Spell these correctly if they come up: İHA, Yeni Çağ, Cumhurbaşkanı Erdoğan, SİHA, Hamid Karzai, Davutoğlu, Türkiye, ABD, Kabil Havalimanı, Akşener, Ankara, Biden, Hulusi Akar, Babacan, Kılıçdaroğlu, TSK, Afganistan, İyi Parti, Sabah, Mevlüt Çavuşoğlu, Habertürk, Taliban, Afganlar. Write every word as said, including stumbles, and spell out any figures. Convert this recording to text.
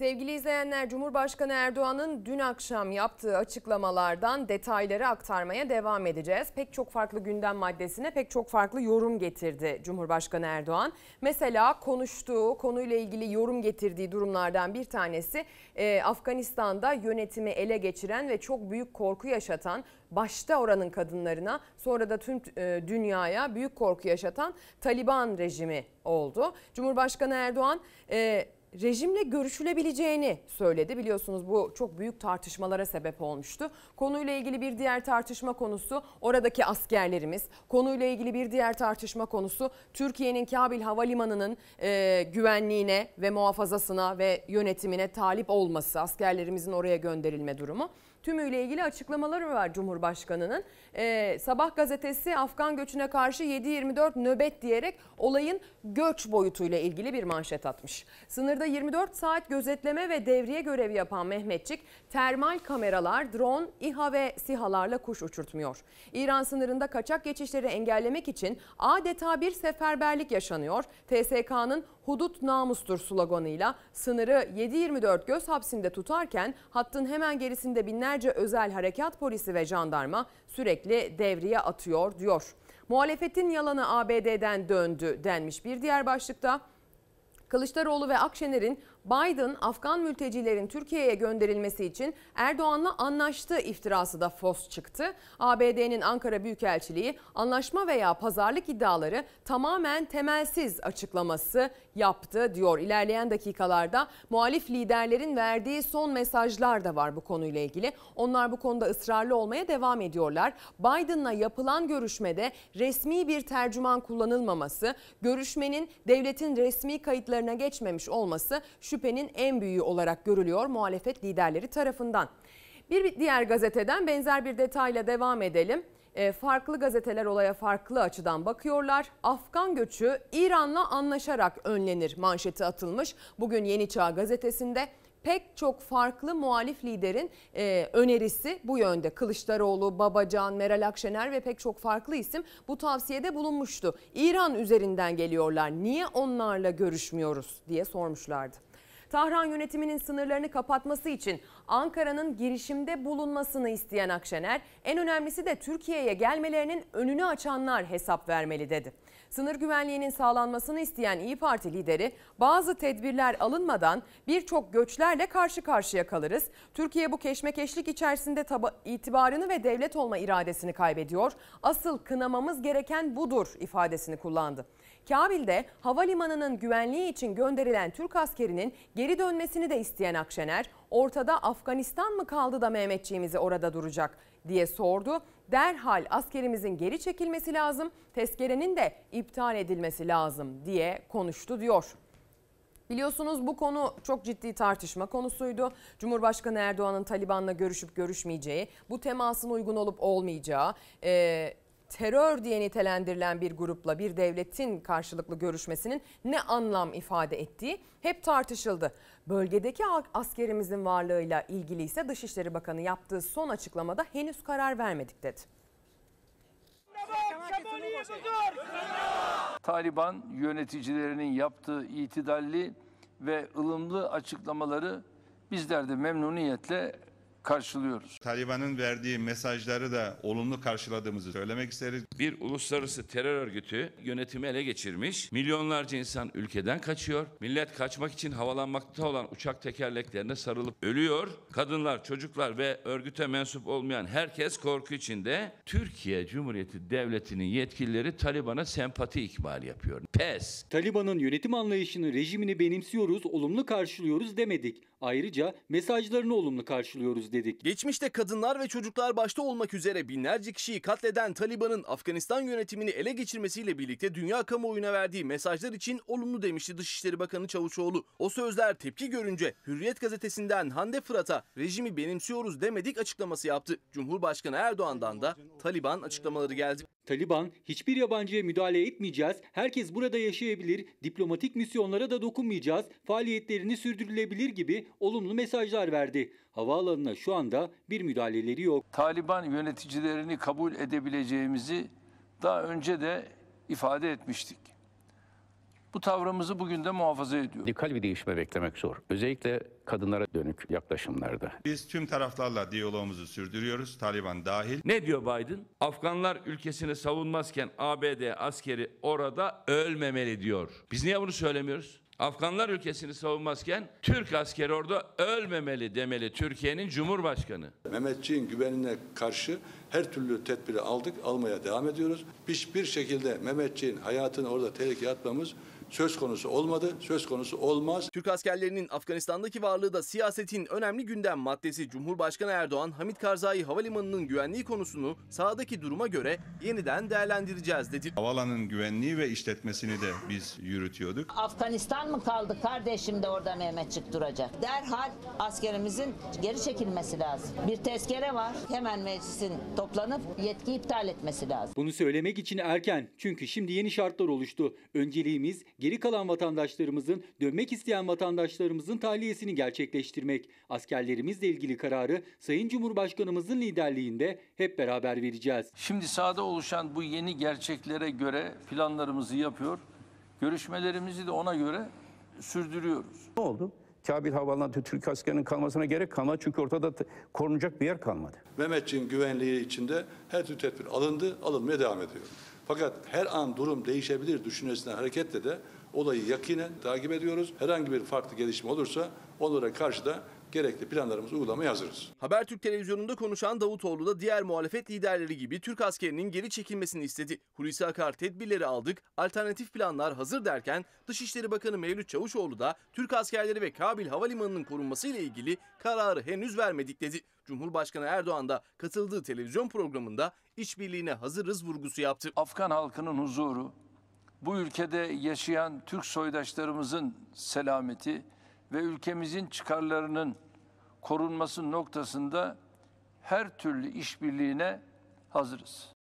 Sevgili izleyenler, Cumhurbaşkanı Erdoğan'ın dün akşam yaptığı açıklamalardan detayları aktarmaya devam edeceğiz. Pek çok farklı gündem maddesine pek çok farklı yorum getirdi Cumhurbaşkanı Erdoğan. Mesela konuştuğu, konuyla ilgili yorum getirdiği durumlardan bir tanesi e, Afganistan'da yönetimi ele geçiren ve çok büyük korku yaşatan, başta oranın kadınlarına sonra da tüm dünyaya büyük korku yaşatan Taliban rejimi oldu. Cumhurbaşkanı Erdoğan e, rejimle görüşülebileceğini söyledi. Biliyorsunuz bu çok büyük tartışmalara sebep olmuştu. Konuyla ilgili bir diğer tartışma konusu oradaki askerlerimiz. Konuyla ilgili bir diğer tartışma konusu Türkiye'nin Kabil Havalimanı'nın e, güvenliğine ve muhafazasına ve yönetimine talip olması, askerlerimizin oraya gönderilme durumu. Tümüyle ilgili açıklamaları var Cumhurbaşkanı'nın. Ee, Sabah gazetesi Afgan göçüne karşı yedi yirmi dört nöbet diyerek olayın göç boyutuyla ilgili bir manşet atmış. Sınırda yirmi dört saat gözetleme ve devriye görevi yapan Mehmetçik, termal kameralar, drone, İHA ve SİHA'larla kuş uçurtmuyor. İran sınırında kaçak geçişleri engellemek için adeta bir seferberlik yaşanıyor. T S K'nın hudut namustur sloganıyla sınırı yedi yirmi dört göz hapsinde tutarken hattın hemen gerisinde binlerce özel harekat polisi ve jandarma sürekli devreye atıyor diyor. Muhalefetin yalanı A B D'den döndü denmiş bir diğer başlıkta. Kılıçdaroğlu ve Akşener'in Biden, Afgan mültecilerin Türkiye'ye gönderilmesi için Erdoğan'la anlaştığı iftirası da fos çıktı. A B D'nin Ankara Büyükelçiliği anlaşma veya pazarlık iddiaları tamamen temelsiz açıklaması yaptı diyor. İlerleyen dakikalarda muhalif liderlerin verdiği son mesajlar da var bu konuyla ilgili. Onlar bu konuda ısrarlı olmaya devam ediyorlar. Biden'la yapılan görüşmede resmi bir tercüman kullanılmaması, görüşmenin devletin resmi kayıtlarına geçmemiş olması şüphenin en büyüğü olarak görülüyor muhalefet liderleri tarafından. Bir diğer gazeteden benzer bir detayla devam edelim. E, farklı gazeteler olaya farklı açıdan bakıyorlar. Afgan göçü İran'la anlaşarak önlenir manşeti atılmış. Bugün Yeni Çağ gazetesinde pek çok farklı muhalif liderin e, önerisi bu yönde. Kılıçdaroğlu, Babacan, Meral Akşener ve pek çok farklı isim bu tavsiyede bulunmuştu. İran üzerinden geliyorlar, niye onlarla görüşmüyoruz diye sormuşlardı. Tahran yönetiminin sınırlarını kapatması için Ankara'nın girişimde bulunmasını isteyen Akşener, en önemlisi de Türkiye'ye gelmelerinin önünü açanlar hesap vermeli dedi. Sınır güvenliğinin sağlanmasını isteyen İyi Parti lideri, bazı tedbirler alınmadan birçok göçlerle karşı karşıya kalırız. Türkiye bu keşmekeşlik içerisinde itibarını ve devlet olma iradesini kaybediyor. Asıl kınamamız gereken budur ifadesini kullandı. Kabil'de havalimanının güvenliği için gönderilen Türk askerinin geri dönmesini de isteyen Akşener, ortada Afganistan mı kaldı da Mehmetçiğimizi orada duracak diye sordu. Derhal askerimizin geri çekilmesi lazım, tezkerenin de iptal edilmesi lazım diye konuştu diyor. Biliyorsunuz bu konu çok ciddi tartışma konusuydu. Cumhurbaşkanı Erdoğan'ın Taliban'la görüşüp görüşmeyeceği, bu temasın uygun olup olmayacağı, e, terör diye nitelendirilen bir grupla bir devletin karşılıklı görüşmesinin ne anlam ifade ettiği hep tartışıldı. Bölgedeki askerimizin varlığıyla ilgili ise Dışişleri Bakanı yaptığı son açıklamada henüz karar vermedik dedi. Taliban yöneticilerinin yaptığı itidalli ve ılımlı açıklamaları bizler de memnuniyetle karşılıyoruz. Taliban'ın verdiği mesajları da olumlu karşıladığımızı söylemek isteriz. Bir uluslararası terör örgütü yönetimi ele geçirmiş, milyonlarca insan ülkeden kaçıyor, millet kaçmak için havalanmakta olan uçak tekerleklerine sarılıp ölüyor, kadınlar, çocuklar ve örgüte mensup olmayan herkes korku içinde. Türkiye Cumhuriyeti Devleti'nin yetkilileri Taliban'a sempati ikmali yapıyor. Pes! Taliban'ın yönetim anlayışını, rejimini benimsiyoruz, olumlu karşılıyoruz demedik. Ayrıca mesajlarını olumlu karşılıyoruz dedik. Geçmişte kadınlar ve çocuklar başta olmak üzere binlerce kişiyi katleden Taliban'ın Afganistan yönetimini ele geçirmesiyle birlikte dünya kamuoyuna verdiği mesajlar için olumlu demişti Dışişleri Bakanı Çavuşoğlu. O sözler tepki görünce Hürriyet gazetesinden Hande Fırat'a rejimi benimsiyoruz demedik açıklaması yaptı. Cumhurbaşkanı Erdoğan'dan da Taliban açıklamaları geldi. Taliban, hiçbir yabancıya müdahale etmeyeceğiz, herkes burada yaşayabilir, diplomatik misyonlara da dokunmayacağız, faaliyetlerini sürdürülebilir gibi olumlu mesajlar verdi. Havaalanına şu anda bir müdahaleleri yok. Taliban yöneticilerini kabul edebileceğimizi daha önce de ifade etmiştik. Bu tavrımızı bugün de muhafaza ediyor. Radikal bir değişme beklemek zor. Özellikle kadınlara dönük yaklaşımlarda. Biz tüm taraflarla diyalogumuzu sürdürüyoruz, Taliban dahil. Ne diyor Biden? Afganlar ülkesini savunmazken A B D askeri orada ölmemeli diyor. Biz niye bunu söylemiyoruz? Afganlar ülkesini savunmazken Türk askeri orada ölmemeli demeli Türkiye'nin Cumhurbaşkanı. Mehmetçiğin güvenine karşı her türlü tedbiri aldık, almaya devam ediyoruz. Hiçbir şekilde Mehmetçiğin hayatını orada tehlikeye atmamız söz konusu olmadı, söz konusu olmaz. Türk askerlerinin Afganistan'daki varlığı da siyasetin önemli gündem maddesi. Cumhurbaşkanı Erdoğan, Hamid Karzai Havalimanı'nın güvenliği konusunu sahadaki duruma göre yeniden değerlendireceğiz dedi. Havalanın güvenliği ve işletmesini de biz yürütüyorduk. Afganistan mı kaldı kardeşim de orada Mehmetçik duracak? Derhal askerimizin geri çekilmesi lazım. Bir tezkere var, hemen meclisin toplanıp yetki iptal etmesi lazım. Bunu söylemek için erken, çünkü şimdi yeni şartlar oluştu. Önceliğimiz geri kalan vatandaşlarımızın, dönmek isteyen vatandaşlarımızın tahliyesini gerçekleştirmek. Askerlerimizle ilgili kararı Sayın Cumhurbaşkanımızın liderliğinde hep beraber vereceğiz. Şimdi sahada oluşan bu yeni gerçeklere göre planlarımızı yapıyor. Görüşmelerimizi de ona göre sürdürüyoruz. Ne oldu? Kabil Havalimanı'nda Türk askerinin kalmasına gerek kalmadı. Çünkü ortada korunacak bir yer kalmadı. Mehmetçiğin güvenliği içinde her türlü tedbir alındı, alınmaya devam ediyor. Fakat her an durum değişebilir düşüncesinden hareketle de olayı yakinen takip ediyoruz. Herhangi bir farklı gelişme olursa onlara karşı da gerekli planlarımızı uygulamaya hazırız. Habertürk televizyonunda konuşan Davutoğlu da diğer muhalefet liderleri gibi Türk askerinin geri çekilmesini istedi. Hulusi Akar tedbirleri aldık, alternatif planlar hazır derken Dışişleri Bakanı Mevlüt Çavuşoğlu da Türk askerleri ve Kabil Havalimanı'nın korunması ile ilgili kararı henüz vermedik dedi. Cumhurbaşkanı Erdoğan da katıldığı televizyon programında işbirliğine hazırız vurgusu yaptı. Afgan halkının huzuru, bu ülkede yaşayan Türk soydaşlarımızın selameti ve ülkemizin çıkarlarının korunması noktasında her türlü işbirliğine hazırız.